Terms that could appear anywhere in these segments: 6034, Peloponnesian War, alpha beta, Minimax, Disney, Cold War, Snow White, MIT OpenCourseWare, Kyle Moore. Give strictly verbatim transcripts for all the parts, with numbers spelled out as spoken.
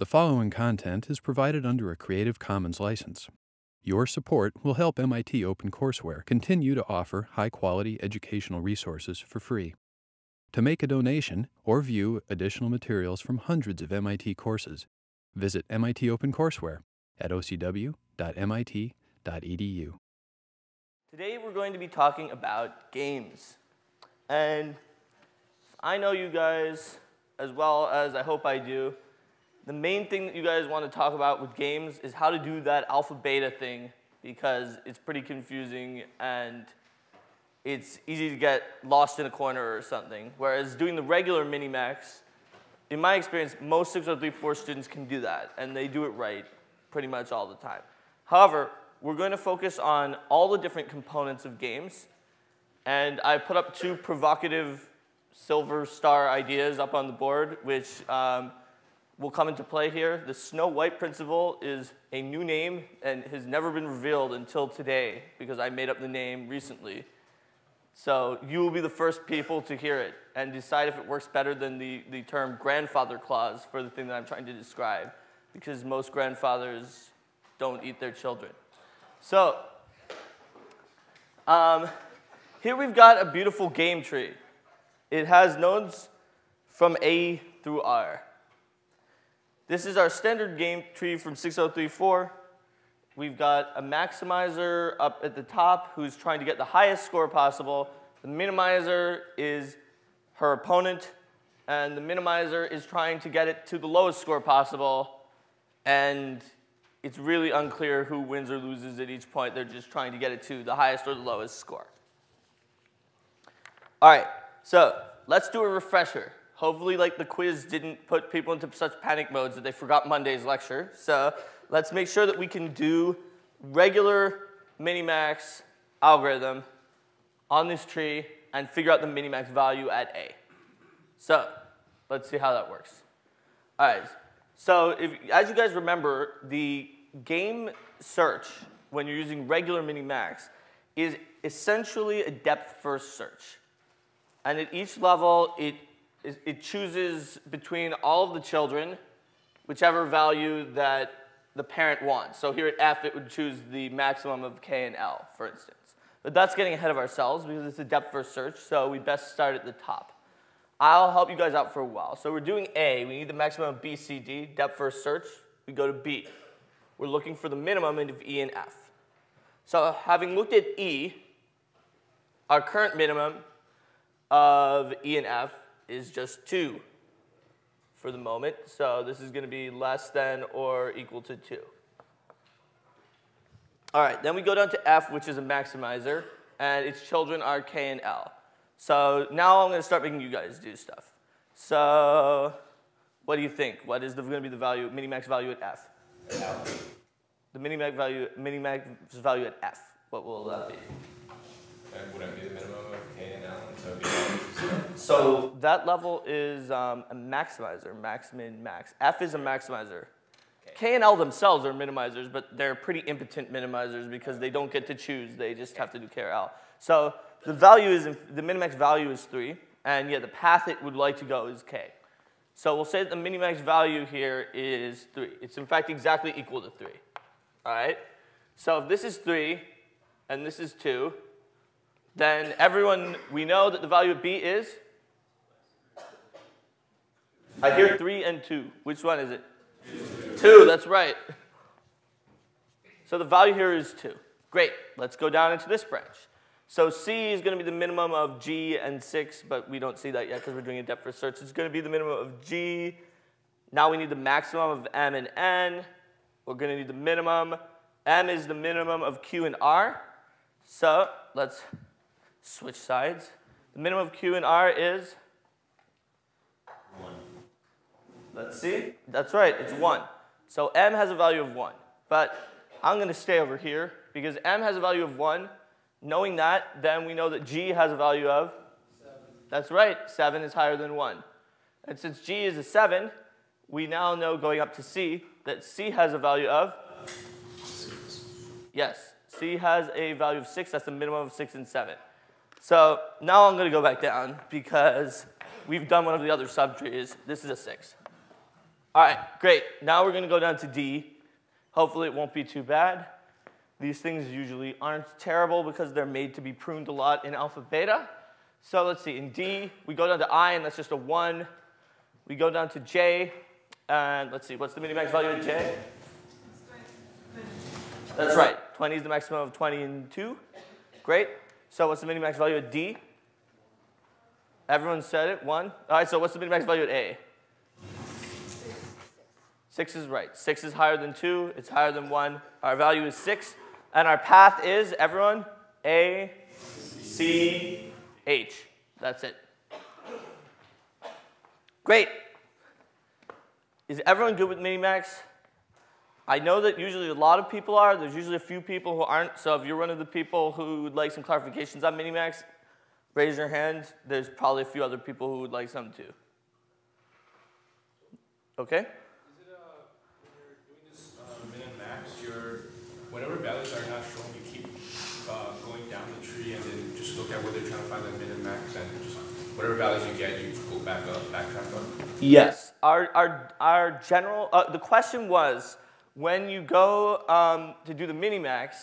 The following content is provided under a Creative Commons license. Your support will help M I T OpenCourseWare continue to offer high-quality educational resources for free. To make a donation or view additional materials from hundreds of M I T courses, visit M I T OpenCourseWare at o c w dot m i t dot e d u. Today we're going to be talking about games. And I know you guys, as well as I hope I do, the main thing that you guys want to talk about with games is how to do that alpha beta thing, because it's pretty confusing and it's easy to get lost in a corner or something. Whereas doing the regular Minimax, in my experience, most six oh three four students can do that, and they do it right pretty much all the time. However, we're going to focus on all the different components of games, and I put up two provocative silver star ideas up on the board, which um, will come into play here. The Snow White principle is a new name and has never been revealed until today, because I made up the name recently. So you will be the first people to hear it and decide if it works better than the, the term grandfather clause for the thing that I'm trying to describe, because most grandfathers don't eat their children. So um, here we've got a beautiful game tree. It has nodes from A through R. This is our standard game tree from six oh three four. We've got a maximizer up at the top who's trying to get the highest score possible. The minimizer is her opponent, and the minimizer is trying to get it to the lowest score possible, and it's really unclear who wins or loses at each point. They're just trying to get it to the highest or the lowest score. All right. So let's do a refresher. Hopefully, like, the quiz didn't put people into such panic modes that they forgot Monday's lecture. So let's make sure that we can do regular Minimax algorithm on this tree and figure out the Minimax value at A. So let's see how that works. All right. So if, as you guys remember, the game search when you're using regular Minimax is essentially a depth-first search. And at each level, it, it chooses between all of the children whichever value that the parent wants. So here at F, it would choose the maximum of K and L, for instance. But that's getting ahead of ourselves, because it's a depth-first search, so we best start at the top. I'll help you guys out for a while. So we're doing A. We need the maximum of B, C, D, depth-first search. We go to B. We're looking for the minimum of E and F. So having looked at E, our current minimum of E and F is just two for the moment. So this is going to be less than or equal to two. All right, then we go down to F, which is a maximizer, and its children are K and L. So now I'm going to start making you guys do stuff. So what do you think? What is going to be the value, minimax value at F? L. The minimax value, minimax value at F. What will that be? That wouldn't be the minimum of K and L. So that level is um, a maximizer, max, min, max. F is a maximizer. Okay. K and L themselves are minimizers, but they're pretty impotent minimizers because they don't get to choose. They just have to do K or L. So the value is, the minimax value is three, and yeah, the path it would like to go is K. So we'll say that the minimax value here is three. It's in fact exactly equal to three. All right? So if this is three and this is two, then everyone, we know that the value of B is? I hear three and two. Which one is it? two. two, that's right. So the value here is two. Great. Let's go down into this branch. So C is going to be the minimum of G and six, but we don't see that yet because we're doing a depth-first search. It's going to be the minimum of G. Now we need the maximum of M and N. We're going to need the minimum. M is the minimum of Q and R. So let's switch sides. The minimum of Q and R is? one. Let's see. That's right. It's one. So M has a value of one. But I'm going to stay over here, because M has a value of one. Knowing that, then we know that G has a value of? seven. That's right. seven is higher than one. And since G is a seven, we now know, going up to C, that C has a value of? six. Yes. C has a value of six. That's the minimum of six and seven. So now I'm going to go back down, because we've done one of the other subtrees. This is a six. All right, great. Now we're going to go down to D. Hopefully it won't be too bad. These things usually aren't terrible because they're made to be pruned a lot in alpha beta. So let's see, in D, we go down to I, and that's just a one. We go down to J, and let's see, what's the minimax value in J? That's right, twenty is the maximum of twenty and two. Great. So what's the minimax value at D? Everyone said it, one. All right, so what's the minimax value at A? six is right. six is higher than two. It's higher than one. Our value is six. And our path is, everyone, A, C, H. That's it. Great. Is everyone good with Minimax? I know that usually a lot of people are. There's usually a few people who aren't. So if you're one of the people who would like some clarifications on Minimax, raise your hand. There's probably a few other people who would like some too. OK? Whenever values are not shown, you keep uh, going down the tree and then just look at where they're trying to find the min and max, and just whatever values you get, you go back up, backtrack up. Yes. Our our our general uh, the question was when you go um, to do the minimax,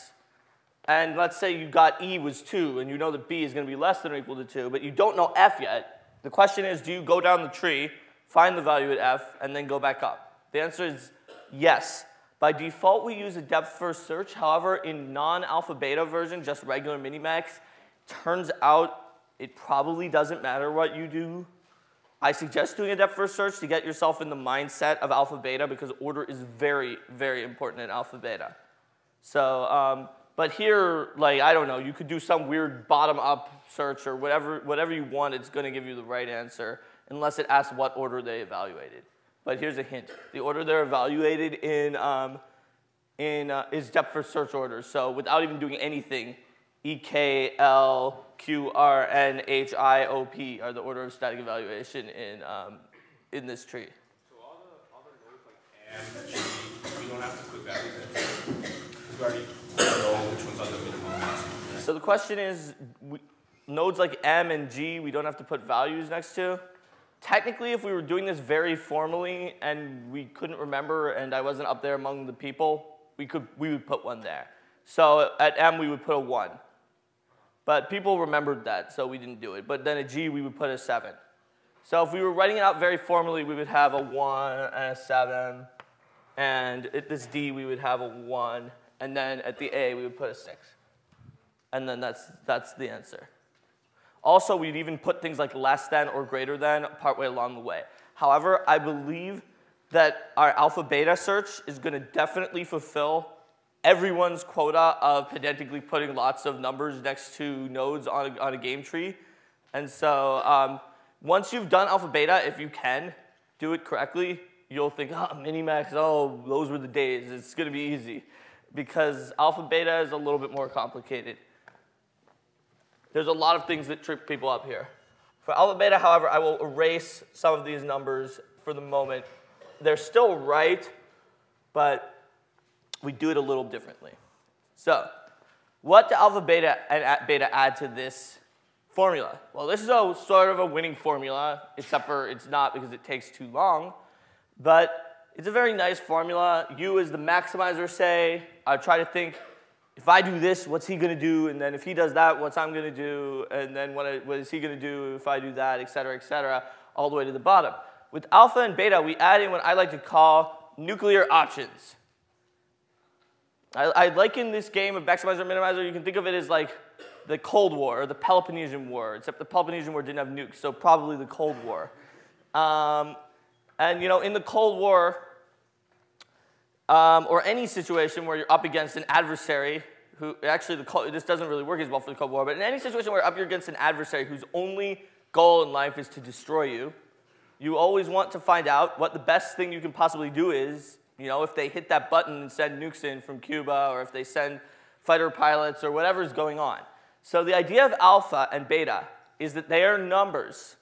and let's say you got E was two, and you know that B is going to be less than or equal to two, but you don't know F yet. The question is, do you go down the tree, find the value at F, and then go back up? The answer is yes. By default, we use a depth-first search. However, in non-alpha beta version, just regular minimax, turns out it probably doesn't matter what you do. I suggest doing a depth-first search to get yourself in the mindset of alpha beta, because order is very, very important in alpha beta. So, um, but here, like, I don't know, you could do some weird bottom-up search or whatever, whatever you want. It's going to give you the right answer, unless it asks what order they evaluated. But here's a hint. The order they're evaluated in, um, in uh, is depth-first search order. So without even doing anything, E, K, L, Q, R, N, H, I, O, P are the order of static evaluation in, um, in this tree. So all the, all the nodes like and G, you don't have to put values in. You already know which ones are the minimum maximum. So the question is, we, nodes like M and G, we don't have to put values next to? Technically, if we were doing this very formally and we couldn't remember and I wasn't up there among the people, we could we would put one there. So at M, we would put a one. But people remembered that, so we didn't do it. But then at G, we would put a seven. So if we were writing it out very formally, we would have a one and a seven. And at this D, we would have a one. And then at the A, we would put a six. And then that's, that's the answer. Also, we'd even put things like less than or greater than partway along the way. However, I believe that our alpha beta search is going to definitely fulfill everyone's quota of pedantically putting lots of numbers next to nodes on a, on a game tree. And so um, once you've done alpha beta, if you can do it correctly, you'll think, oh, minimax, oh, those were the days. It's going to be easy. Because alpha beta is a little bit more complicated. There's a lot of things that trip people up here. For alpha beta, however, I will erase some of these numbers for the moment. They're still right, but we do it a little differently. So what do alpha beta and beta add to this formula? Well, this is a sort of a winning formula, except for it's not because it takes too long. But it's a very nice formula. You as the maximizer say, I try to think, if I do this, what's he going to do? And then if he does that, what's I'm going to do? And then what, I, what is he going to do if I do that, et cetera, et cetera, all the way to the bottom. With alpha and beta, we add in what I like to call nuclear options. I, I liken this game of maximizer and minimizer. You can think of it as like the Cold War or the Peloponnesian War, except the Peloponnesian War didn't have nukes, so probably the Cold War. Um, and you know, in the Cold War, Um, or any situation where you're up against an adversary who, actually, the, this doesn't really work as well for the Cold War, but in any situation where you're up against an adversary whose only goal in life is to destroy you, you always want to find out what the best thing you can possibly do is, you know, if they hit that button and send nukes in from Cuba, or if they send fighter pilots, or whatever's going on. So the idea of alpha and beta is that they are numbers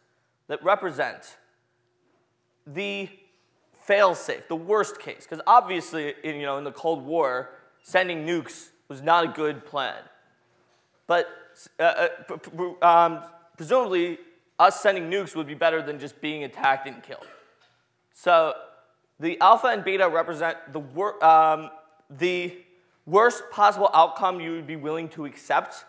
that represent the fail-safe, the worst case, because obviously, in, you know, in the Cold War, sending nukes was not a good plan. But uh, uh, um, presumably, us sending nukes would be better than just being attacked and killed. So The alpha and beta represent the, wor um, the worst possible outcome you would be willing to accept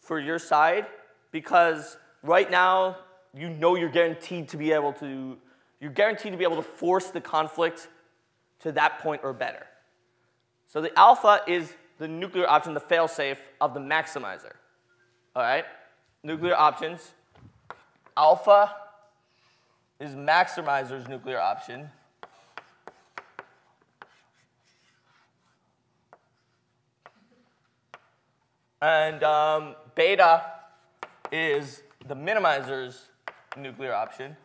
for your side, because right now you know you're guaranteed to be able to, you're guaranteed to be able to force the conflict to that point or better. So the alpha is the nuclear option, the fail-safe of the maximizer. All right? Nuclear options. Alpha is maximizer's nuclear option. And um, beta is the minimizer's nuclear option.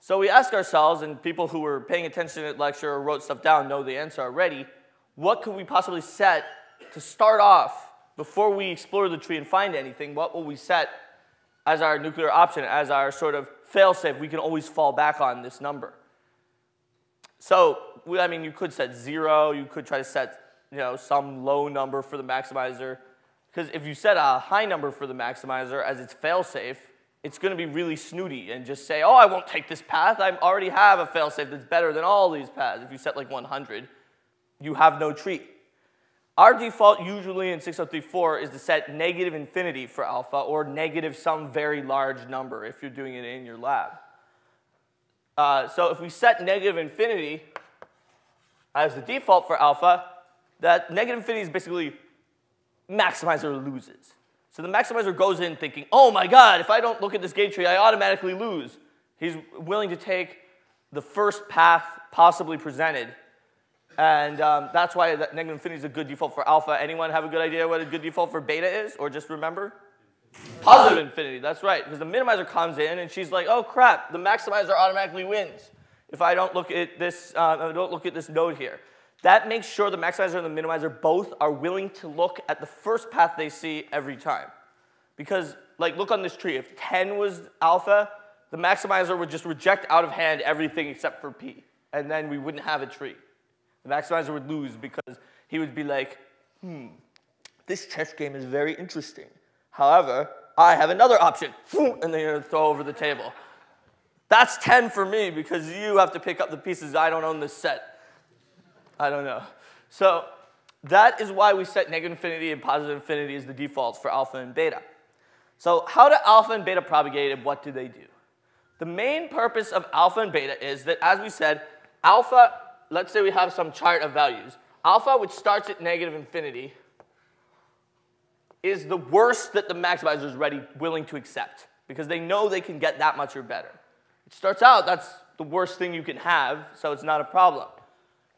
So we ask ourselves, and people who were paying attention at lecture or wrote stuff down know the answer already, what could we possibly set to start off before we explore the tree and find anything? What will we set as our nuclear option, as our sort of fail-safe? We can always fall back on this number. So, I mean, you could set zero, you could try to set, you know, some low number for the maximizer. Because if you set a high number for the maximizer as its fail-safe, it's going to be really snooty and just say, oh, I won't take this path. I already have a fail-safe that's better than all these paths. If you set like one hundred, you have no tree. Our default usually in six oh three four is to set negative infinity for alpha, or negative some very large number if you're doing it in your lab. Uh, so if we set negative infinity as the default for alpha, that negative infinity is basically maximizer loses. So the maximizer goes in thinking, oh my god, if I don't look at this gate tree, I automatically lose. He's willing to take the first path possibly presented. And um, that's why that negative infinity is a good default for alpha. Anyone have a good idea what a good default for beta is? Or just remember? Positive infinity, that's right, because the minimizer comes in and she's like, oh crap, the maximizer automatically wins if I don't look at this, uh, I don't look at this node here. That makes sure the maximizer and the minimizer both are willing to look at the first path they see every time. Because, like, look on this tree, if ten was alpha, the maximizer would just reject out of hand everything except for P, and then we wouldn't have a tree. The maximizer would lose because he would be like, hmm, this chess game is very interesting. However, I have another option, and then you're going to throw over the table. That's ten for me because you have to pick up the pieces. I don't own this set. I don't know. So that is why we set negative infinity and positive infinity as the defaults for alpha and beta. So how do alpha and beta propagate, and what do they do? The main purpose of alpha and beta is that, as we said, alpha, let's say we have some chart of values. Alpha, which starts at negative infinity, is the worst that the maximizer is ready, willing to accept, because they know they can get that much or better. It starts out, that's the worst thing you can have, so it's not a problem.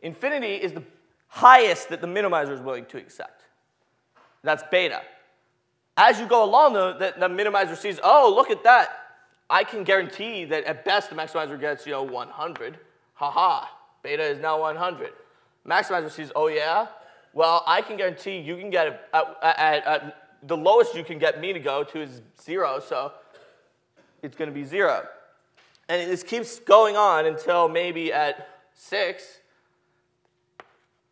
Infinity is the highest that the minimizer is willing to accept. That's beta. As you go along, though, the, the minimizer sees, oh, look at that. I can guarantee that at best the maximizer gets, you know, one hundred. Haha, beta is now one hundred. Maximizer sees, oh yeah? Well, I can guarantee you can get, at, at, at the lowest you can get me to go to is zero, so it's going to be zero. And this keeps going on until maybe at six,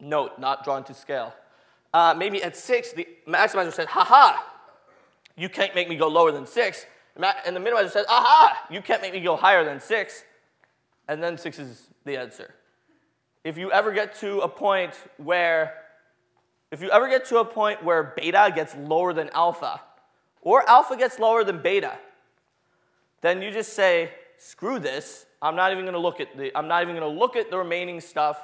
note, not drawn to scale. Uh, maybe at six, the maximizer said, haha, you can't make me go lower than six. And the minimizer says, aha, you can't make me go higher than six. And then six is the answer. If you ever get to a point where If you ever get to a point where beta gets lower than alpha, or alpha gets lower than beta, then you just say, screw this, I'm not even gonna look at the I'm not even gonna look at the remaining stuff.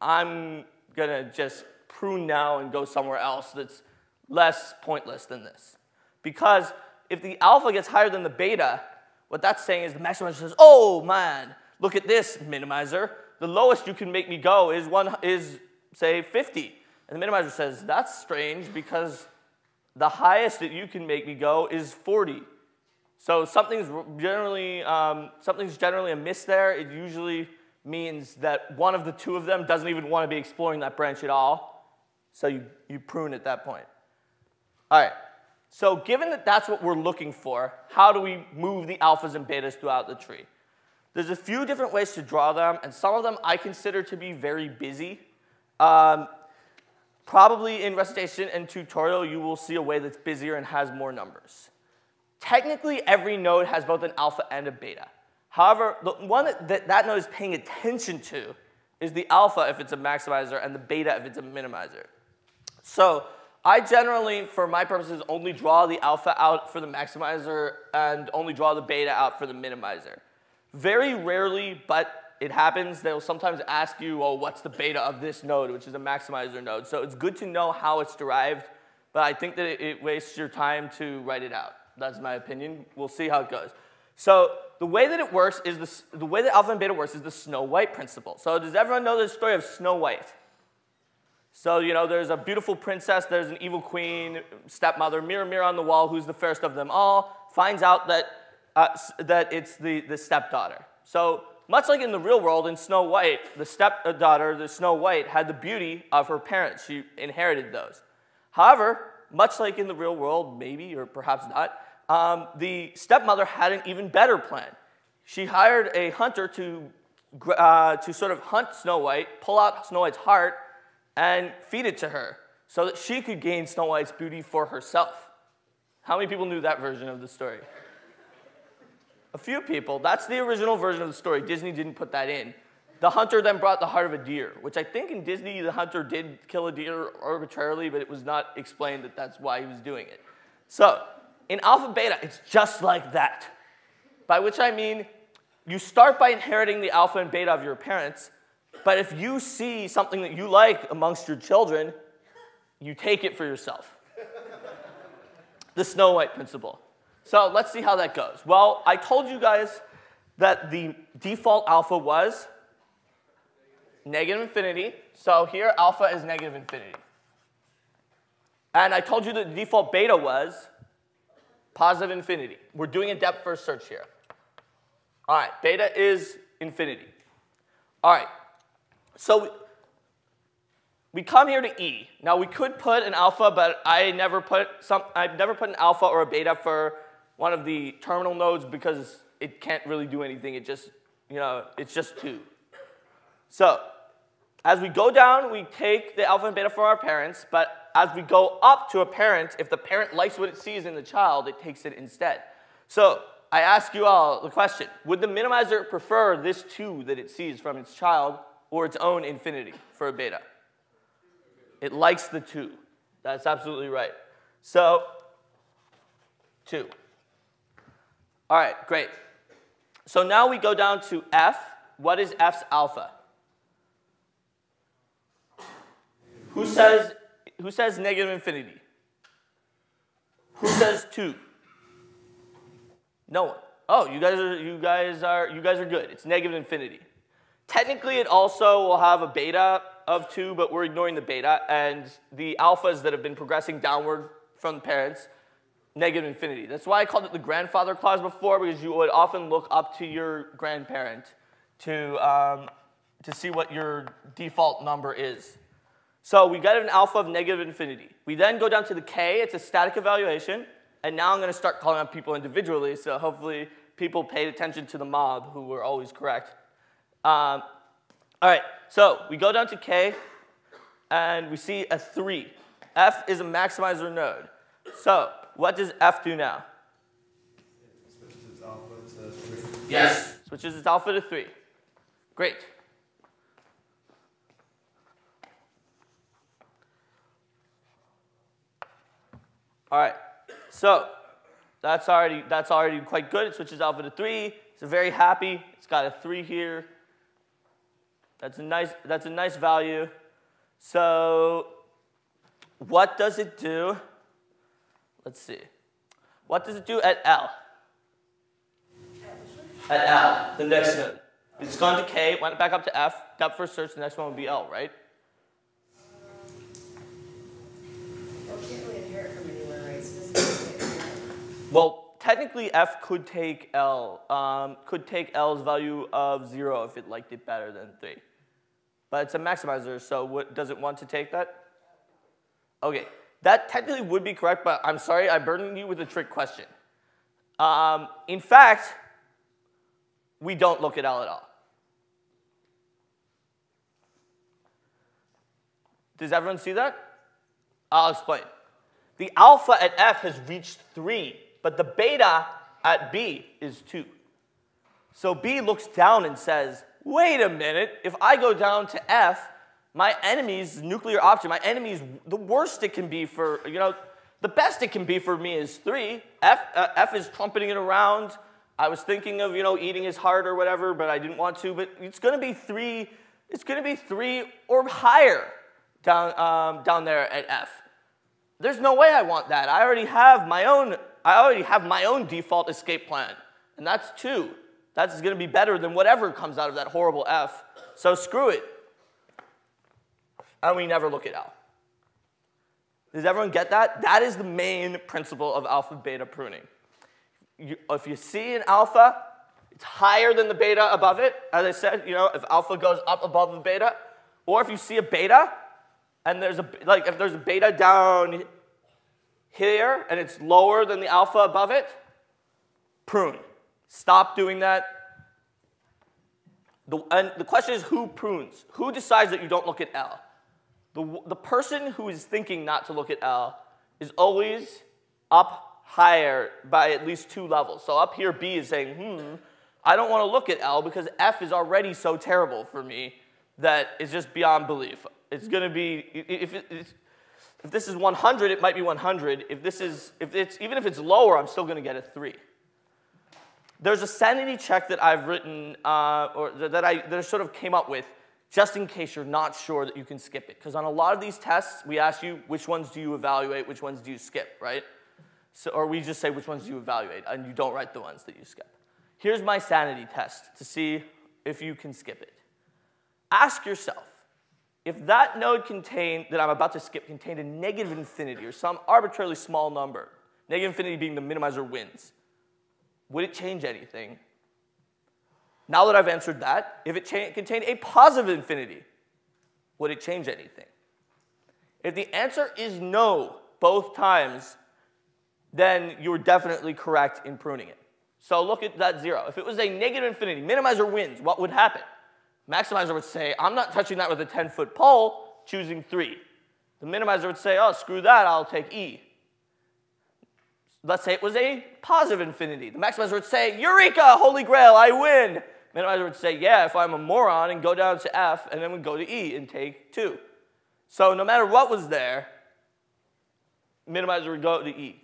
I'm gonna just prune now and go somewhere else that's less pointless than this. Because if the alpha gets higher than the beta, what that's saying is the maximizer says, oh man, look at this, minimizer. The lowest you can make me go is one is say fifty. And the minimizer says, that's strange because the highest that you can make me go is forty. So something's generally, um, something's generally amiss there. It usually means that one of the two of them doesn't even want to be exploring that branch at all. So you, you prune at that point. All right. So given that that's what we're looking for, how do we move the alphas and betas throughout the tree? There's a few different ways to draw them, and some of them I consider to be very busy. Um, Probably in recitation and tutorial, you will see a way that's busier and has more numbers. Technically, every node has both an alpha and a beta. However, the one that that node is paying attention to is the alpha if it's a maximizer and the beta if it's a minimizer. So I generally, for my purposes, only draw the alpha out for the maximizer and only draw the beta out for the minimizer. Very rarely, but it happens, they'll sometimes ask you, well, what's the beta of this node, which is a maximizer node. So it's good to know how it's derived, but I think that it wastes your time to write it out. That's my opinion. We'll see how it goes. So the way that it works is the, the way that alpha and beta works is the Snow White principle. So does everyone know the story of Snow White? So, you know, there's a beautiful princess, there's an evil queen, stepmother, mirror, mirror on the wall, who's the fairest of them all, finds out that, uh, that it's the, the stepdaughter. So much like in the real world, in Snow White, the stepdaughter, the Snow White, had the beauty of her parents. She inherited those. However, much like in the real world, maybe, or perhaps not, um, the stepmother had an even better plan. She hired a hunter to, uh, to sort of hunt Snow White, pull out Snow White's heart, and feed it to her so that she could gain Snow White's beauty for herself. How many people knew that version of the story? A few people. That's the original version of the story. Disney didn't put that in. The hunter then brought the heart of a deer, which I think in Disney the hunter did kill a deer arbitrarily, but it was not explained that that's why he was doing it. So in alpha beta, it's just like that. By which I mean, you start by inheriting the alpha and beta of your parents, but if you see something that you like amongst your children, you take it for yourself. The Snow White principle. So let's see how that goes. Well, I told you guys that the default alpha was negative infinity. So here alpha is negative infinity. And I told you that the default beta was positive infinity. We're doing a depth first search here. All right, beta is infinity. All right. So we come here to E. Now we could put an alpha, but I never put some, I've never put an alpha or a beta for one of the terminal nodes because it can't really do anything. It just, you know, it's just two. So as we go down, we take the alpha and beta from our parents, but as we go up to a parent, if the parent likes what it sees in the child, it takes it instead. So I ask you all the question, would the minimizer prefer this two that it sees from its child or its own infinity for a beta? It likes the two. That's absolutely right. So, two. All right, great. So now we go down to F. What is F's alpha? Who says, who says negative infinity? Who says two? No one. Oh, you guys are, you guys are, you guys are good. It's negative infinity. Technically, it also will have a beta of two, but we're ignoring the beta. And the alphas that have been progressing downward from the parents, negative infinity. That's why I called it the grandfather clause before, because you would often look up to your grandparent to, um, to see what your default number is. So we got an alpha of negative infinity. We then go down to the K. It's a static evaluation. And now I'm going to start calling out people individually, so hopefully people paid attention to the mob, who were always correct. Um, all right, so we go down to K, and we see a three. F is a maximizer node. So what does F do now? It switches its alpha to three. Yes. Switches its alpha to three. Great. All right. So that's already that's already quite good. It switches alpha to three. It's a very happy. It's got a three here. That's a nice, that's a nice value. So what does it do? Let's see. What does it do at L? At L, the next node. It's gone to K, went back up to F. That first search, the next one would be L, right? Well, can't we inherit from anywhere, right? Well, technically F could take L, um, could take L's value of zero if it liked it better than three. But it's a maximizer, so what, does it want to take that? Okay, that technically would be correct, but I'm sorry, I burdened you with a trick question. Um, in fact, we don't look at L at all. Does everyone see that? I'll explain. The alpha at F has reached three. but the beta at B is two. So B looks down and says, wait a minute, if I go down to F, my enemy's nuclear option, my enemy's, the worst it can be for, you know, the best it can be for me is three. F, uh, F is trumpeting it around. I was thinking of, you know, eating his heart or whatever, but I didn't want to. But it's going to be three. It's going to be three or higher down, um, down there at F. There's no way I want that. I already have my own. I already have my own default escape plan, and that's two. That's going to be better than whatever comes out of that horrible F. So screw it. And we never look it out. Does everyone get that? That is the main principle of alpha beta pruning. You, if you see an alpha, it's higher than the beta above it. As I said, you know, if alpha goes up above the beta, or if you see a beta, and there's a like if there's a beta down here and it's lower than the alpha above it, prune. Stop doing that. The, and the question is, who prunes? Who decides that you don't look at L? The, the person who is thinking not to look at L is always up higher by at least two levels. So up here, B is saying, hmm, I don't want to look at L because F is already so terrible for me that it's just beyond belief. It's going to be, if, it, if this is one hundred, it might be one hundred. If this is, if it's, even if it's lower, I'm still going to get a three. There's a sanity check that I've written, uh, or that I, that I sort of came up with, just in case you're not sure that you can skip it. Because on a lot of these tests, we ask you, which ones do you evaluate, which ones do you skip, right? So, or we just say, which ones do you evaluate, and you don't write the ones that you skip. Here's my sanity test to see if you can skip it. Ask yourself, if that node contained, that I'm about to skip contained a negative infinity, or some arbitrarily small number, negative infinity being the minimizer wins, would it change anything? Now that I've answered that, if it contained a positive infinity, would it change anything? If the answer is no both times, then you're definitely correct in pruning it. So look at that zero. If it was a negative infinity, minimizer wins, what would happen? Maximizer would say, I'm not touching that with a ten-foot pole, choosing three. The minimizer would say, oh, screw that, I'll take E. Let's say it was a positive infinity. The maximizer would say, eureka, holy grail, I win. Minimizer would say, yeah, if I'm a moron, and go down to F, and then we go to E and take two. So no matter what was there, minimizer would go to E.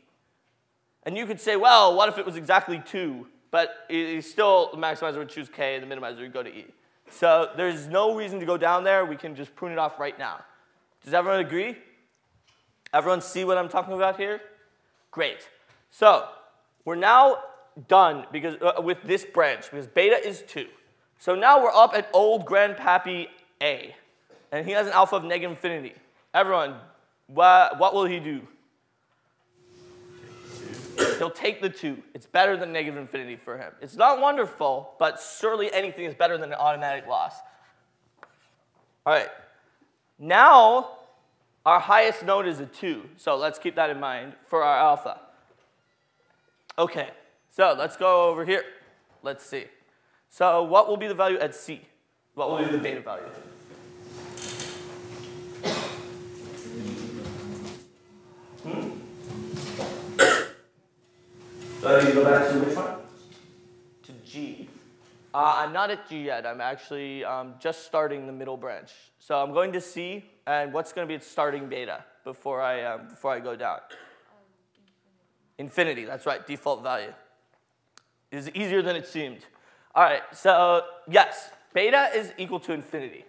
And you could say, well, what if it was exactly two? But it's still, the maximizer would choose K, and the minimizer would go to E. So there's no reason to go down there. We can just prune it off right now. Does everyone agree? Everyone see what I'm talking about here? Great. So we're now done because, uh, with this branch, because beta is two. So now we're up at old grandpappy A, and he has an alpha of negative infinity. Everyone, wha what will he do? He'll take the two. It's better than negative infinity for him. It's not wonderful, but surely anything is better than an automatic loss. All right. Now our highest node is a two, so let's keep that in mind for our alpha. Okay, so let's go over here. Let's see. So what will be the value at C? What will be the beta value? Hmm? So you go back to which one? To G. Uh, I'm not at G yet. I'm actually um, just starting the middle branch. So I'm going to C, and what's going to be its starting beta before I, um, before I go down? Infinity, that's right, default value. It is easier than it seemed. All right, so yes, beta is equal to infinity.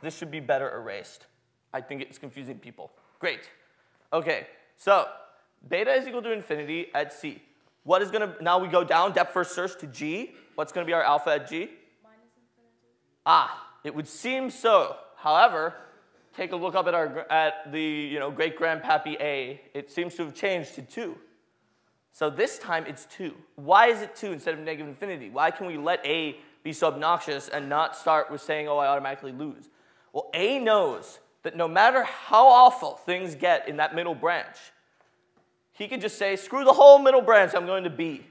This should be better erased. I think it's confusing people. Great. Okay, so beta is equal to infinity at C. What is going to, now we go down depth first search to G. What's going to be our alpha at G? Minus infinity. Ah, it would seem so. However, take a look up at our at the you know great-grandpappy A. It seems to have changed to two. So this time it's two. Why is it two instead of negative infinity? Why can we let A be so obnoxious and not start with saying, oh, I automatically lose? Well, A knows that no matter how awful things get in that middle branch, he can just say, screw the whole middle branch, I'm going to B.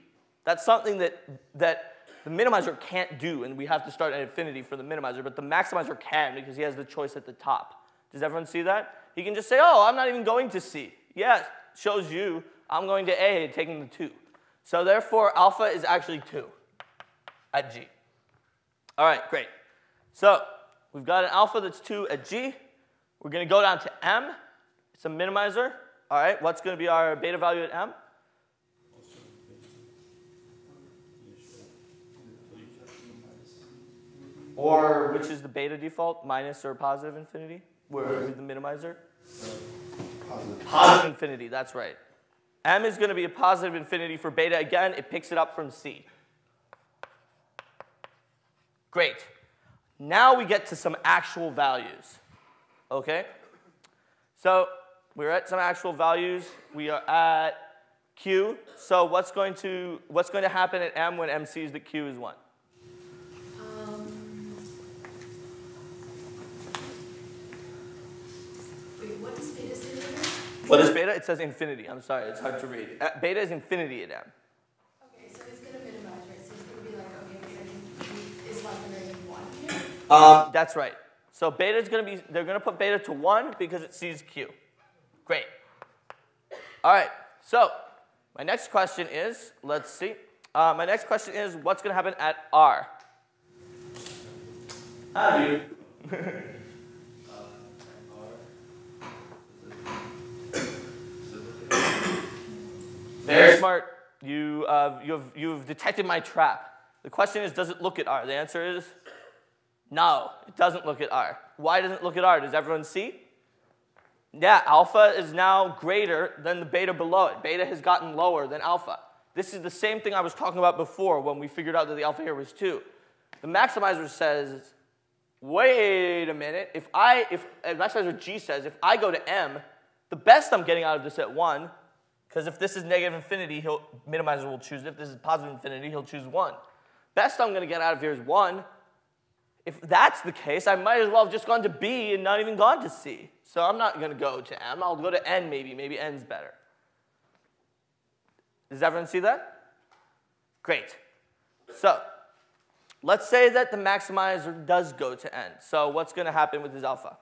That's something that, that the minimizer can't do, and we have to start at infinity for the minimizer, but the maximizer can because he has the choice at the top. Does everyone see that? He can just say, oh, I'm not even going to C. Yes, shows you I'm going to A, taking the two. So therefore, alpha is actually two at G. All right, great. So we've got an alpha that's two at G. We're going to go down to M. It's a minimizer. All right, what's going to be our beta value at M? Or which is the beta default, minus or positive infinity? Where is the minimizer? Positive. Positive infinity, that's right. M is going to be a positive infinity for beta again. It picks it up from C. Great. Now we get to some actual values. Okay? So we're at some actual values. We are at Q. So what's going to, what's going to happen at M when M sees that Q is one? What is beta? It says infinity. I'm sorry, it's hard to read. Uh, beta is infinity at M. Okay, so it's going to minimize, right? So it's going to be like, okay, it's is less than or equal to one here? Um, that's right. So beta is going to be, they're going to put beta to one because it sees Q. Great. All right, so my next question is, let's see. Uh, my next question is, what's going to happen at R? How do you? Very smart. You, uh, you have, you've detected my trap. The question is, does it look at R? The answer is no, it doesn't look at R. Why doesn't it look at R? Does everyone see? Yeah, alpha is now greater than the beta below it. Beta has gotten lower than alpha. This is the same thing I was talking about before when we figured out that the alpha here was two. The maximizer says, wait a minute. If I, if uh, maximizer G says, if I go to M, the best I'm getting out of this at one, because if this is negative infinity, he'll, minimizer will choose it. If this is positive infinity, he'll choose one. Best I'm going to get out of here is one. If that's the case, I might as well have just gone to B and not even gone to C. So I'm not going to go to M. I'll go to N maybe. Maybe N's better. Does everyone see that? Great. So let's say that the maximizer does go to N. So what's going to happen with his alpha?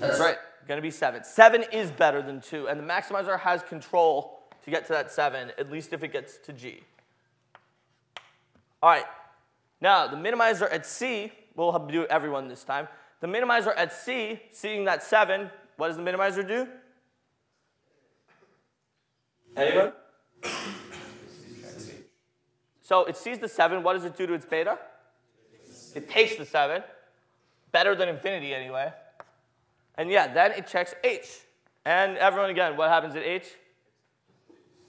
That's right. Going to be seven. seven is better than two, and the maximizer has control to get to that seven, at least if it gets to G. All right. Now, the minimizer at C, we'll have to do everyone this time. The minimizer at C, seeing that seven, what does the minimizer do? Anyone? So it sees the seven. What does it do to its beta? It takes the seven. Better than infinity, anyway. And yeah, then it checks H. And everyone again, what happens at H?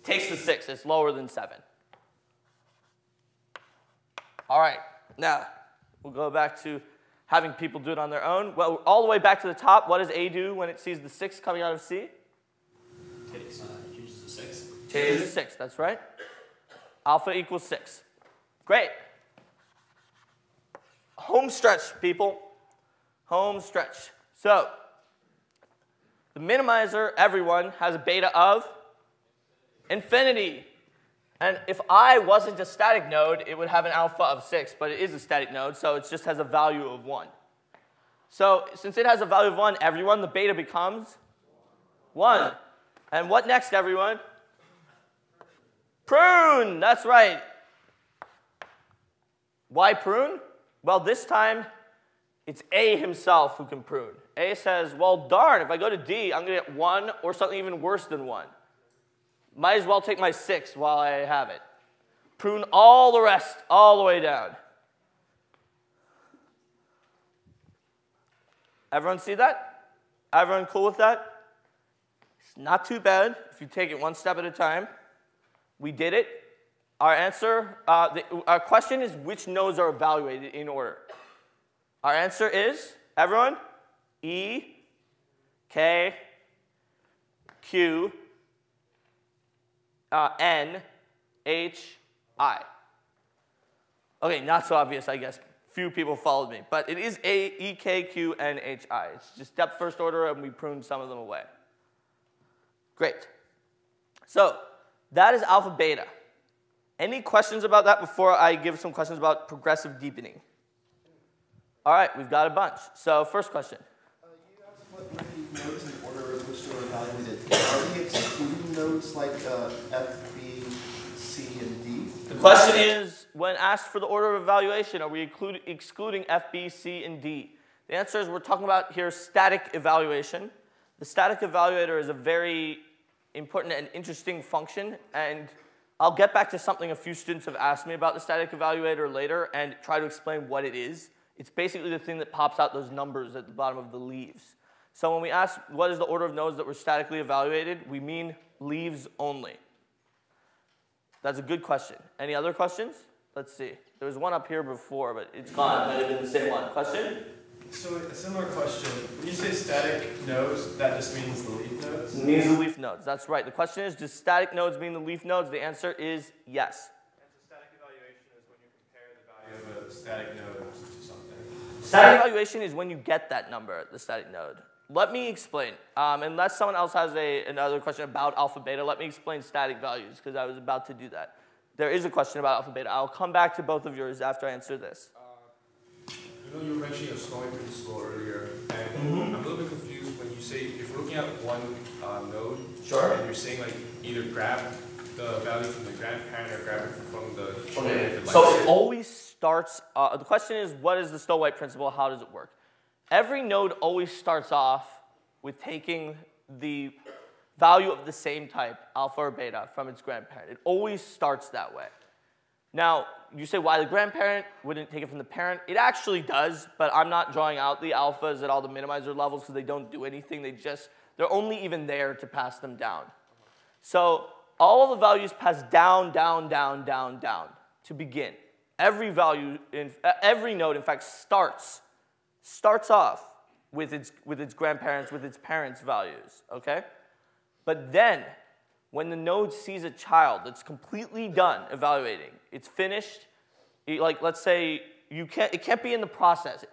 Takes the six. It's lower than seven. All right. Now, we'll go back to having people do it on their own. Well, all the way back to the top, what does A do when it sees the six coming out of C? Takes, uh, changes the six. Changes the six, that's right. Alpha equals six. Great. Home stretch, people. Home stretch. So the minimizer, everyone, has a beta of infinity. And if I wasn't a static node, it would have an alpha of six, but it is a static node, so it just has a value of one. So since it has a value of one, everyone, the beta becomes one. And what next, everyone? Prune! That's right. Why prune? Well, this time, it's A himself who can prune. A says, well, darn, if I go to D, I'm going to get one or something even worse than one. Might as well take my six while I have it. Prune all the rest all the way down. Everyone see that? Everyone cool with that? It's not too bad if you take it one step at a time. We did it. Our answer, uh, the, our question is which nodes are evaluated in order. Our answer is, everyone, E, K, Q, uh, N, H, I. Okay, not so obvious, I guess. Few people followed me. But it is A, E, K, Q, N, H, I. It's just step first order, and we pruned some of them away. Great. So that is alpha beta. Any questions about that before I give some questions about progressive deepening? All right, we've got a bunch. So first question. Uh, you have to put the nodes in order. looks like uh, F, B, C, and D. The question is, when asked for the order of evaluation, are we include, excluding F, B, C, and D? The answer is we're talking about here static evaluation. The static evaluator is a very important and interesting function, and I'll get back to something a few students have asked me about the static evaluator later and try to explain what it is. It's basically the thing that pops out those numbers at the bottom of the leaves. So when we ask what is the order of nodes that were statically evaluated, we mean leaves only. That's a good question. Any other questions? Let's see. There was one up here before, but it's gone. It might have been the same one. Question? So a similar question. When you say static nodes, that just means the leaf nodes? It means the leaf nodes. That's right. The question is, does static nodes mean the leaf nodes? The answer is yes. And so static evaluation is when you compare the value of a static node to something. Static evaluation is when you get that number, the static node. Let me explain. Um, unless someone else has a, another question about alpha beta, let me explain static values, because I was about to do that. There is a question about alpha beta. I'll come back to both of yours after I answer this. I know you were mentioning a Snow White principle earlier, and mm-hmm. I'm a little bit confused when you say, if we're looking at one uh, node, sure. and you're saying like either grab the value from the graph parent or grab it from the tree. Okay. Like so it always starts, uh, the question is, what is the Snow White principle, how does it work? Every node always starts off with taking the value of the same type, alpha or beta, from its grandparent. It always starts that way. Now, you say why the grandparent wouldn't take it from the parent. It actually does, but I'm not drawing out the alphas at all the minimizer levels because they don't do anything. They just, they're only even there to pass them down. So all the values pass down, down, down, down, down to begin. Every value, in, every node, in fact, starts, starts off with its, with its grandparents, with its parents' values, okay? But then, when the node sees a child that's completely done evaluating, it's finished, it, like let's say, you can't, it can't be in the process.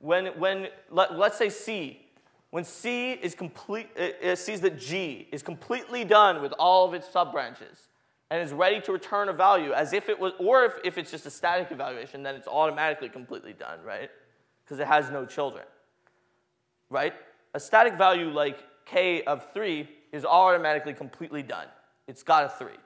When, when let, let's say C, when C is complete, it, it sees that G is completely done with all of its sub-branches and is ready to return a value as if it was, or if, if it's just a static evaluation, then it's automatically completely done, right? Because it has no children, right? A static value like K of three is automatically completely done. It's got a three.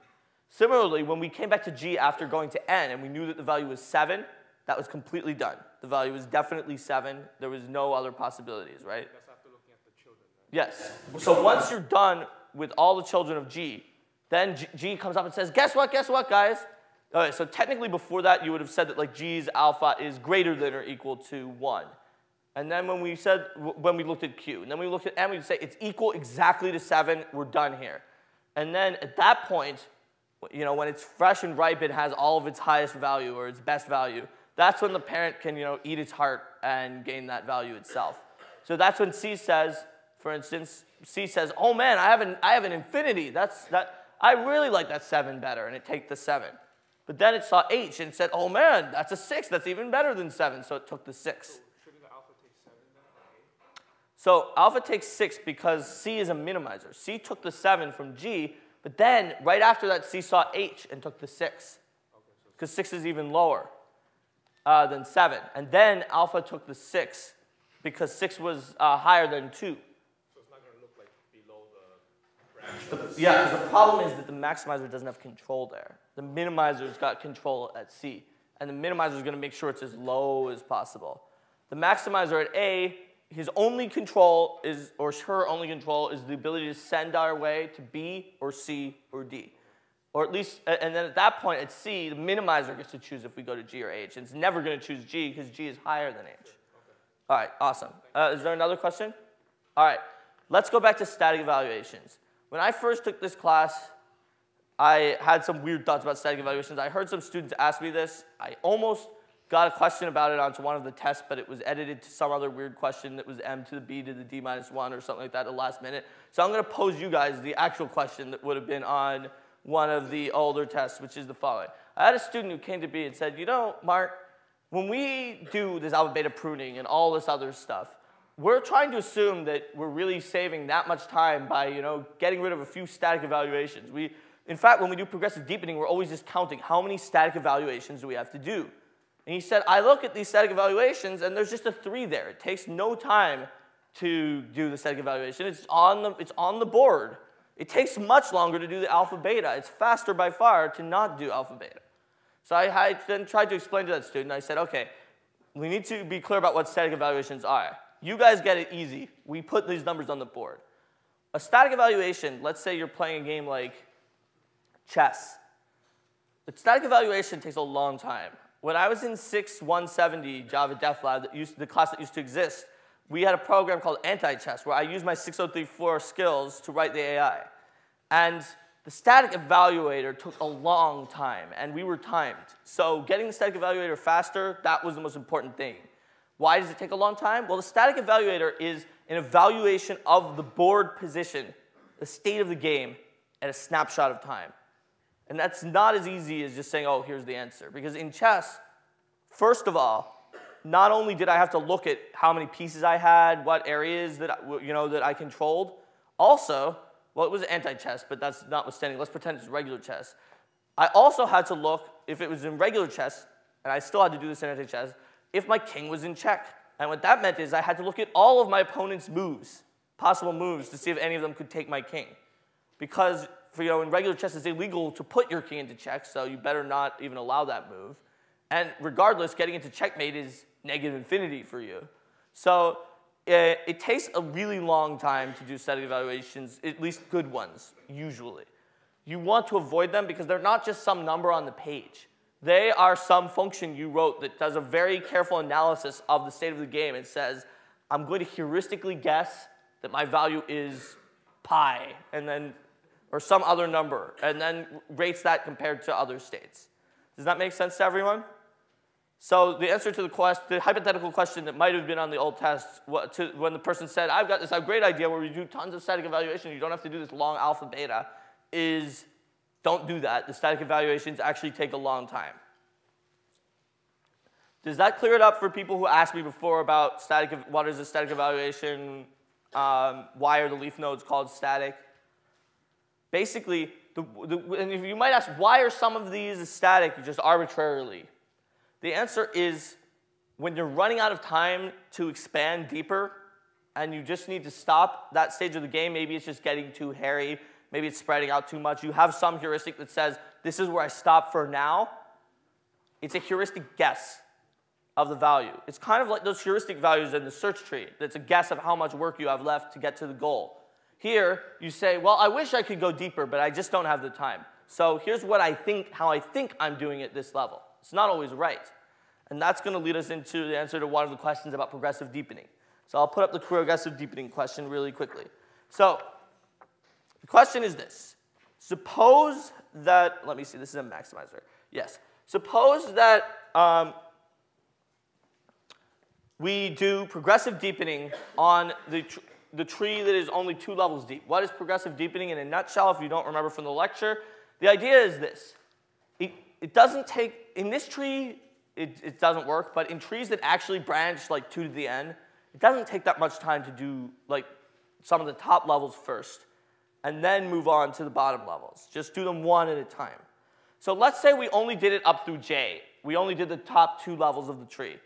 Similarly, when we came back to G after going to N and we knew that the value was seven, that was completely done. The value was definitely seven. There was no other possibilities, right? That's after looking at the children, right? Yes. So once you're done with all the children of G, then G, G comes up and says, guess what, guess what, guys? All right, so technically before that, you would have said that like G's alpha is greater than or equal to one. And then when we said, when we looked at Q, and then we looked at M, we'd say it's equal exactly to seven, we're done here. And then at that point, you know, when it's fresh and ripe, it has all of its highest value or its best value. That's when the parent can, you know, eat its heart and gain that value itself. So that's when C says, for instance, C says, oh man, I have an, I have an infinity. That's, that, I really like that seven better, and it takes the seven. But then it saw H and said, oh man, that's a six, that's even better than seven, so it took the six. So alpha takes six because C is a minimizer. C took the seven from G, but then right after that C saw H and took the six. Because six is even lower uh, than seven. And then alpha took the six because six was uh, higher than two. So it's not going to look like below the branch. The, yeah, because the problem is that the maximizer doesn't have control there. The minimizer's got control at C. And the minimizer's going to make sure it's as low as possible. The maximizer at A, his only control is, or her only control is the ability to send our way to B or C or D. Or at least, and then at that point at C, the minimizer gets to choose if we go to G or H. And it's never going to choose G because G is higher than H. Okay. All right, awesome. Uh, is there another question? All right, let's go back to static evaluations. When I first took this class, I had some weird thoughts about static evaluations. I heard some students ask me this. I almost got a question about it onto one of the tests, but it was edited to some other weird question that was m to the b to the d minus one or something like that at the last minute. So I'm going to pose you guys the actual question that would have been on one of the older tests, which is the following. I had a student who came to me and said, you know, Mark, when we do this alpha beta pruning and all this other stuff, we're trying to assume that we're really saving that much time by, you know, getting rid of a few static evaluations. We, in fact, when we do progressive deepening, we're always just counting how many static evaluations do we have to do. And he said, I look at these static evaluations, and there's just a three there. It takes no time to do the static evaluation. It's on the, it's on the board. It takes much longer to do the alpha beta. It's faster by far to not do alpha beta. So I, I then tried to explain to that student. I said, okay, we need to be clear about what static evaluations are. You guys get it easy. We put these numbers on the board. A static evaluation, let's say you're playing a game like chess. The static evaluation takes a long time. When I was in six one seventy Java Def Lab, that used, the class that used to exist, we had a program called Anti-Chess where I used my six oh three four skills to write the A I. And the static evaluator took a long time, and we were timed. So getting the static evaluator faster, that was the most important thing. Why does it take a long time? Well, the static evaluator is an evaluation of the board position, the state of the game, at a snapshot of time. And that's not as easy as just saying, oh, here's the answer. Because in chess, first of all, not only did I have to look at how many pieces I had, what areas that I, you know, that I controlled, also, well, it was anti-chess, but that's notwithstanding. Let's pretend it's regular chess. I also had to look, if it was in regular chess, and I still had to do this in anti-chess, if my king was in check. And what that meant is I had to look at all of my opponent's moves, possible moves, to see if any of them could take my king. Because for, you know, in regular chess, it's illegal to put your king into check, so you better not even allow that move. And regardless, getting into checkmate is negative infinity for you. So it, it takes a really long time to do static evaluations, at least good ones, usually. You want to avoid them because they're not just some number on the page. They are some function you wrote that does a very careful analysis of the state of the game and says, I'm going to heuristically guess that my value is pi, and then, or some other number, and then rates that compared to other states. Does that make sense to everyone? So the answer to the question, the hypothetical question that might have been on the old test, what, to, when the person said, I've got this I've great idea where we do tons of static evaluation, you don't have to do this long alpha beta, is don't do that. The static evaluations actually take a long time. Does that clear it up for people who asked me before about static? What is a static evaluation? Um, why are the leaf nodes called static? Basically, the, the, and if you might ask, why are some of these static just arbitrarily? The answer is when you're running out of time to expand deeper and you just need to stop that stage of the game, maybe it's just getting too hairy, maybe it's spreading out too much, you have some heuristic that says, this is where I stop for now. It's a heuristic guess of the value. It's kind of like those heuristic values in the search tree. That's a guess of how much work you have left to get to the goal. Here, you say, well, I wish I could go deeper, but I just don't have the time. So here's what I think, how I think I'm doing at this level. It's not always right. And that's going to lead us into the answer to one of the questions about progressive deepening. So I'll put up the progressive deepening question really quickly. So the question is this. Suppose that, let me see, this is a maximizer. Yes. Suppose that um, we do progressive deepening on the tr the tree that is only two levels deep. What is progressive deepening in a nutshell, if you don't remember from the lecture? The idea is this. It, it doesn't take, in this tree, it, it doesn't work, but in trees that actually branch like two to the n, it doesn't take that much time to do like some of the top levels first, and then move on to the bottom levels. Just do them one at a time. So let's say we only did it up through j. We only did the top two levels of the tree.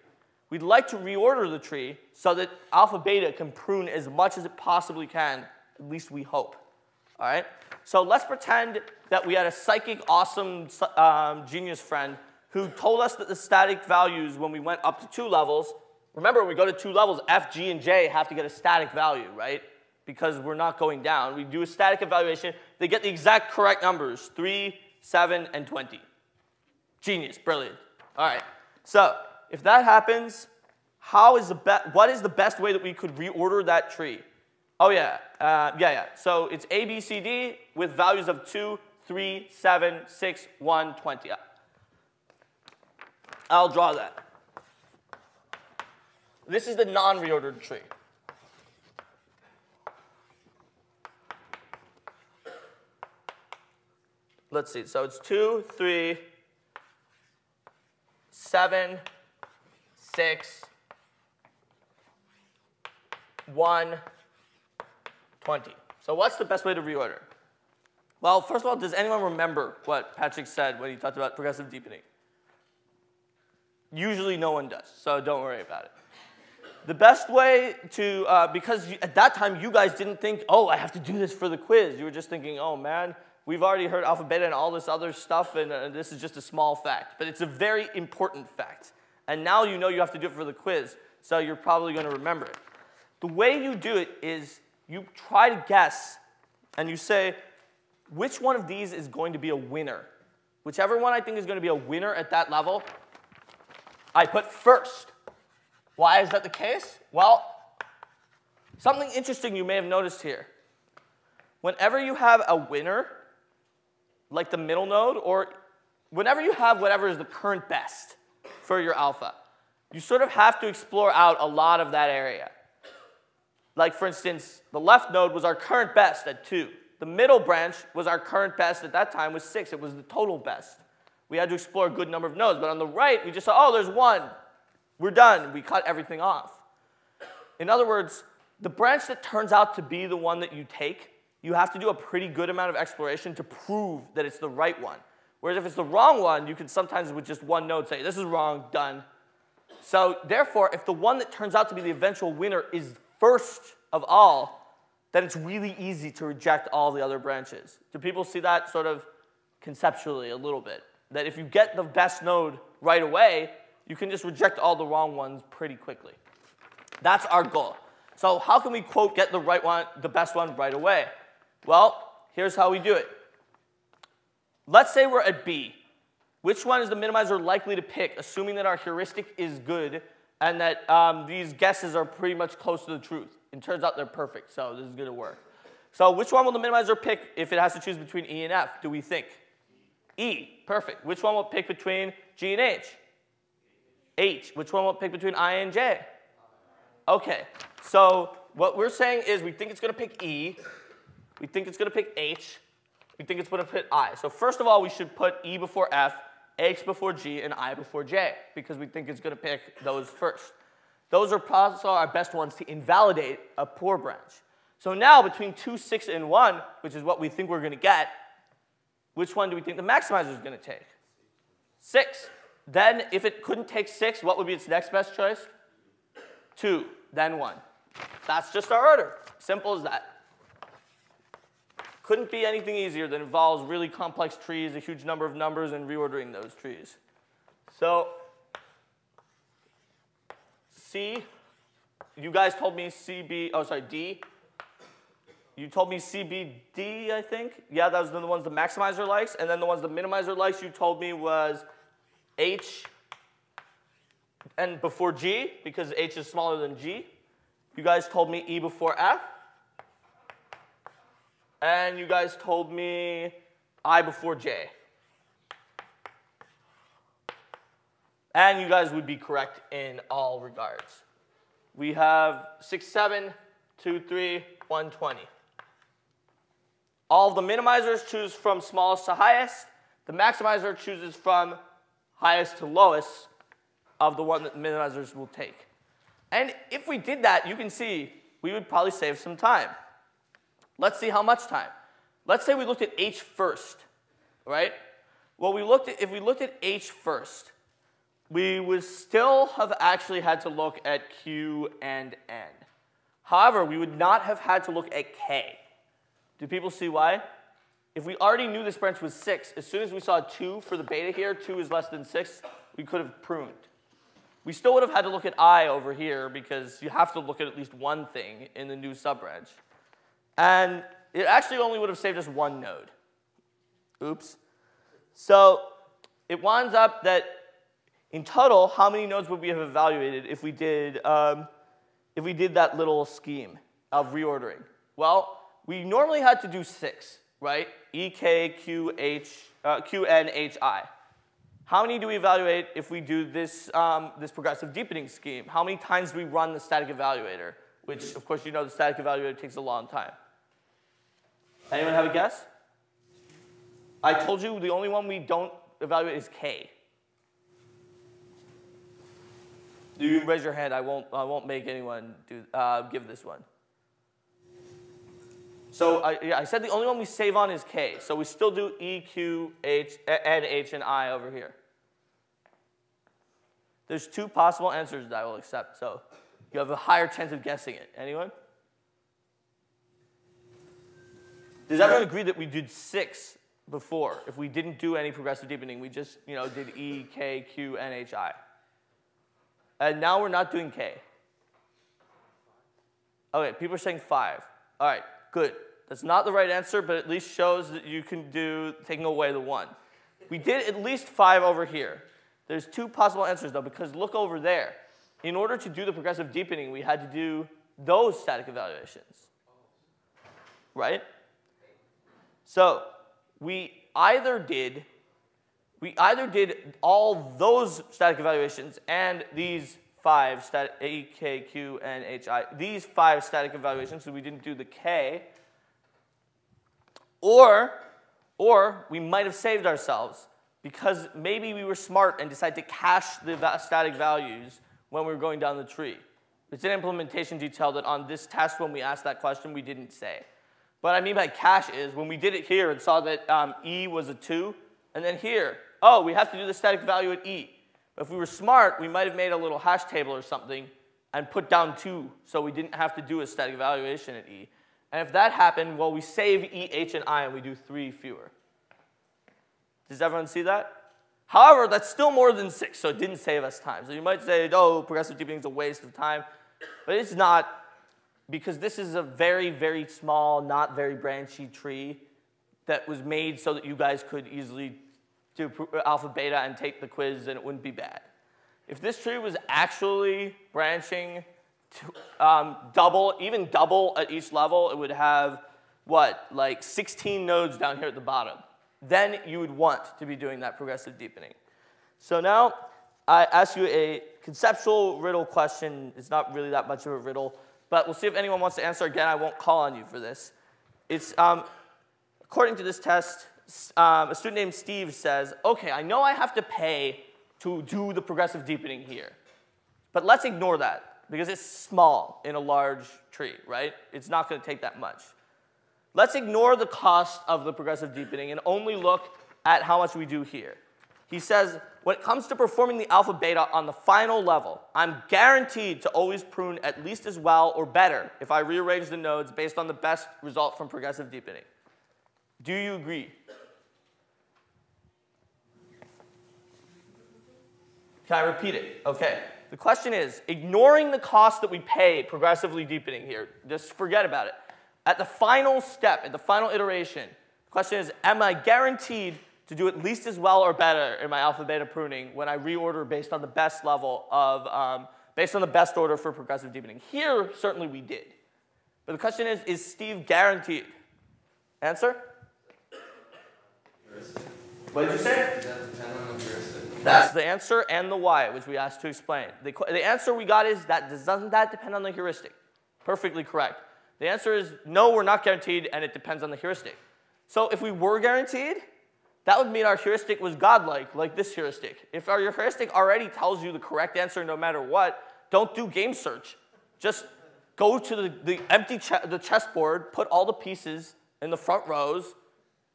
We'd like to reorder the tree so that alpha beta can prune as much as it possibly can, at least we hope. All right? So let's pretend that we had a psychic, awesome um, genius friend who told us that the static values when we went up to two levels, remember when we go to two levels, F, G, and J have to get a static value, right? Because we're not going down. We do a static evaluation. They get the exact correct numbers, three, seven, and twenty. Genius, brilliant. All right. So if that happens, how is the what is the best way that we could reorder that tree? Oh, yeah. Uh, yeah, yeah. So it's A, B, C, D with values of two, three, seven, six, one, twenty. I'll draw that. This is the non-reordered tree. Let's see. So it's two, three, seven, six, one, twenty. So what's the best way to reorder? Well, first of all, does anyone remember what Patrick said when he talked about progressive deepening? Usually no one does, so don't worry about it. The best way to, uh, because you, at that time you guys didn't think, oh, I have to do this for the quiz. You were just thinking, oh man, we've already heard alpha beta and all this other stuff, and uh, this is just a small fact. But it's a very important fact. And now you know you have to do it for the quiz, so you're probably going to remember it. The way you do it is you try to guess, and you say, which one of these is going to be a winner? Whichever one I think is going to be a winner at that level, I put first. Why is that the case? Well, something interesting you may have noticed here. Whenever you have a winner, like the middle node, or whenever you have whatever is the current best for your alpha, you sort of have to explore out a lot of that area. Like, for instance, the left node was our current best at two. The middle branch was our current best at that time was six. It was the total best. We had to explore a good number of nodes. But on the right, we just saw, oh, there's one. We're done. We cut everything off. In other words, the branch that turns out to be the one that you take, you have to do a pretty good amount of exploration to prove that it's the right one. Whereas if it's the wrong one, you can sometimes with just one node say, this is wrong, done. So therefore, if the one that turns out to be the eventual winner is first of all, then it's really easy to reject all the other branches. Do people see that sort of conceptually a little bit? That if you get the best node right away, you can just reject all the wrong ones pretty quickly. That's our goal. So how can we, quote, get the right one, the best one right away? Well, here's how we do it. Let's say we're at B. Which one is the minimizer likely to pick, assuming that our heuristic is good and that um, these guesses are pretty much close to the truth? It turns out they're perfect, so this is going to work. So which one will the minimizer pick if it has to choose between E and F, do we think? E, perfect. Which one will pick between G and H? H. Which one will pick between I and J? Okay, so what we're saying is we think it's going to pick E, we think it's going to pick H, we think it's going to pick I. So first of all, we should put E before F, H before G, and I before J, because we think it's going to pick those first. Those are probably our best ones to invalidate a poor branch. So now between two, six, and one, which is what we think we're going to get, which one do we think the maximizer is going to take? six. Then if it couldn't take six, what would be its next best choice? two, then one. That's just our order. Simple as that. Couldn't be anything easier that involves really complex trees, a huge number of numbers, and reordering those trees. So C, you guys told me C B, oh sorry, D. You told me C B D, I think. Yeah, that was the ones the maximizer likes. And then the ones the minimizer likes you told me was H and before G, because H is smaller than G. You guys told me E before F. And you guys told me I before J. And you guys would be correct in all regards. We have six, seven, two, three, one, twenty. All the minimizers choose from smallest to highest. The maximizer chooses from highest to lowest of the one that minimizers will take. And if we did that, you can see we would probably save some time. Let's see how much time. Let's say we looked at H first, right? Well, we looked at, if we looked at H first, we would still have actually had to look at Q and N. However, we would not have had to look at K. Do people see why? If we already knew this branch was six, as soon as we saw two for the beta here, two is less than six, we could have pruned. We still would have had to look at I over here because you have to look at at least one thing in the new subbranch. And it actually only would have saved us one node. Oops. So it winds up that in total, how many nodes would we have evaluated if we did, um, if we did that little scheme of reordering? Well, we normally had to do six, right? E, K, Q, H, uh, Q, N, H, I. How many do we evaluate if we do this, um, this progressive deepening scheme? How many times do we run the static evaluator? Which, of course, you know the static evaluator takes a long time. Anyone have a guess? I told you the only one we don't evaluate is K. You raise your hand. I won't. I won't make anyone do uh, give this one. So I, yeah, I said the only one we save on is K. So we still do E, Q, H, N, H, and I over here. There's two possible answers that I will accept. So you have a higher chance of guessing it. Anyone? Does everyone agree that we did six before? If we didn't do any progressive deepening, we just, you know, did E, K, Q, N, H, I. And now we're not doing K. Okay, people are saying five. All right, good. That's not the right answer, but at least shows that you can do taking away the one. We did at least five over here. There's two possible answers, though, because look over there. In order to do the progressive deepening, we had to do those static evaluations, right? So we either did, we either did all those static evaluations and these five static A, K, Q, N, H, I, these five static evaluations, so we didn't do the K, or, or we might have saved ourselves because maybe we were smart and decided to cache the static values when we were going down the tree. It's an implementation detail that on this test when we asked that question we didn't say. What I mean by cache is when we did it here and saw that um, E was a two, and then here, oh, we have to do the static value at E. But if we were smart, we might have made a little hash table or something and put down two so we didn't have to do a static evaluation at E. And if that happened, well, we save E, H, and I, and we do three fewer. Does everyone see that? However, that's still more than six, so it didn't save us time. So you might say, oh, progressive deepening is a waste of time. But it's not, because this is a very, very small, not very branchy tree that was made so that you guys could easily do alpha, beta, and take the quiz, and it wouldn't be bad. If this tree was actually branching to, um, double, even double at each level, it would have, what, like sixteen nodes down here at the bottom. Then you would want to be doing that progressive deepening. So now I ask you a conceptual riddle question. It's not really that much of a riddle, but we'll see if anyone wants to answer. Again, I won't call on you for this. It's, um, according to this test, um, a student named Steve says, okay, I know I have to pay to do the progressive deepening here, but let's ignore that because it's small in a large tree, right? It's not going to take that much. Let's ignore the cost of the progressive deepening and only look at how much we do here. He says, when it comes to performing the alpha beta on the final level, I'm guaranteed to always prune at least as well or better if I rearrange the nodes based on the best result from progressive deepening. Do you agree? Can I repeat it? Okay. The question is, ignoring the cost that we pay progressively deepening here, just forget about it. At the final step, at the final iteration, the question is, am I guaranteed to do at least as well or better in my alpha beta pruning when I reorder based on the best level of, um, based on the best order for progressive deepening? Here, certainly we did. But the question is, is Steve guaranteed? Answer? Heuristic. What did you say? Does that depend on the heuristic? That's the answer and the why, which we asked to explain. The, the answer we got is, that doesn't that depend on the heuristic? Perfectly correct. The answer is, no, we're not guaranteed, and it depends on the heuristic. So if we were guaranteed, that would mean our heuristic was godlike, like this heuristic. If our, your heuristic already tells you the correct answer no matter what, don't do game search. Just go to the, the empty che the chessboard, put all the pieces in the front rows,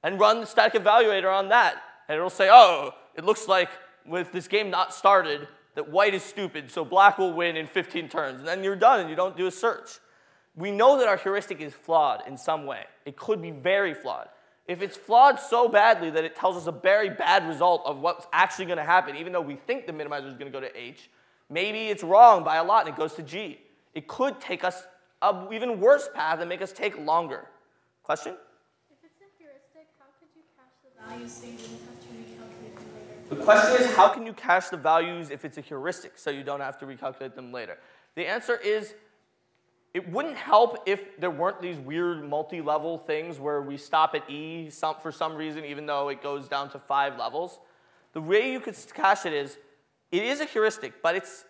and run the static evaluator on that. And it'll say, oh, it looks like with this game not started, that white is stupid, so black will win in fifteen turns. And then you're done, and you don't do a search. We know that our heuristic is flawed in some way. It could be very flawed. If it's flawed so badly that it tells us a very bad result of what's actually going to happen, even though we think the minimizer is going to go to H, maybe it's wrong by a lot and it goes to G. It could take us an even worse path and make us take longer. Question? If it's a heuristic, how could you cache the values so you don't have to recalculate them later? The question is, how can you cache the values if it's a heuristic so you don't have to recalculate them later? The answer is, it wouldn't help if there weren't these weird multi-level things where we stop at E some, for some reason, even though it goes down to five levels. The way you could cache it is, it is a heuristic, but it's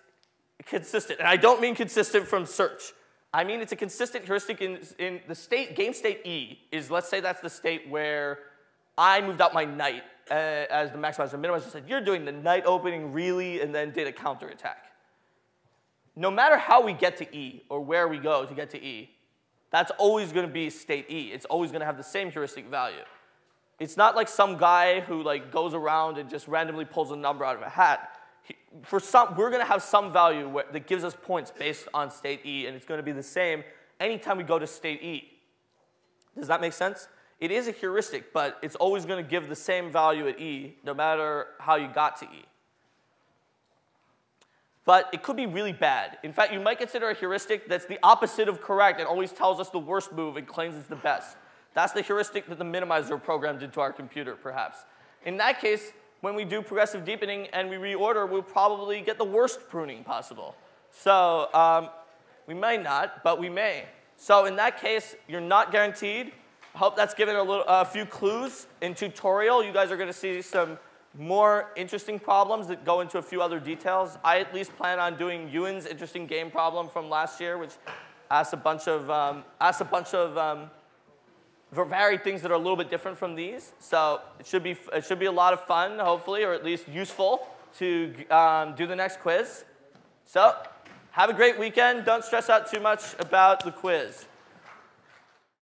consistent. And I don't mean consistent from search. I mean it's a consistent heuristic in, in the state, game state E is, let's say that's the state where I moved out my knight uh, as the maximizer. The minimizer said, you're doing the knight opening really, and then did a counterattack. No matter how we get to E or where we go to get to E, that's always going to be state E. It's always going to have the same heuristic value. It's not like some guy who like goes around and just randomly pulls a number out of a hat. He, for some, we're going to have some value where, that gives us points based on state E, and it's going to be the same anytime we go to state E. Does that make sense? It is a heuristic, but it's always going to give the same value at E, no matter how you got to E. But it could be really bad. In fact, you might consider a heuristic that's the opposite of correct and always tells us the worst move and claims it's the best. That's the heuristic that the minimizer program did to our computer, perhaps. In that case, when we do progressive deepening and we reorder, we'll probably get the worst pruning possible. So um, we may not, but we may. So in that case, you're not guaranteed. I hope that's given a, little, a few clues. In tutorial, you guys are going to see some more interesting problems that go into a few other details. I at least plan on doing Ewan's interesting game problem from last year, which asks a bunch of, um, asks a bunch of um, varied things that are a little bit different from these. So it should be, it should be a lot of fun, hopefully, or at least useful to um, do the next quiz. So have a great weekend. Don't stress out too much about the quiz.